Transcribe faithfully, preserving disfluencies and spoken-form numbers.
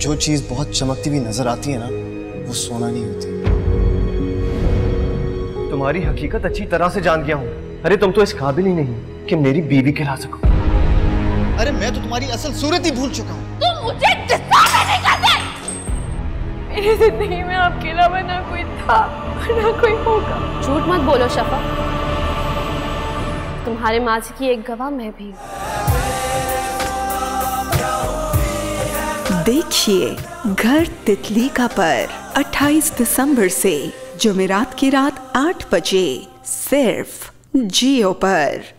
जो चीज बहुत चमकती हुई नजर आती है ना, वो सोना नहीं होती। तुम्हारी हकीकत अच्छी तरह से जान गया हूँ। अरे तुम तो इस काबिल ही नहीं कि मेरी बीवी कहला सको। अरे मैं तो तुम्हारी असल सूरत ही भूल चुका हूँ। तुम मुझे गुस्सा नहीं करते। मेरी जिंदगी में आपके अलावा ना कोई था ना कोई होगा। झूठ मत बोलो शफा, तुम्हारे माजी की एक गवाह मैं भी। देखिए घर तितली का पर अट्ठाईस दिसंबर से जुमेरात की रात आठ बजे सिर्फ जियो पर।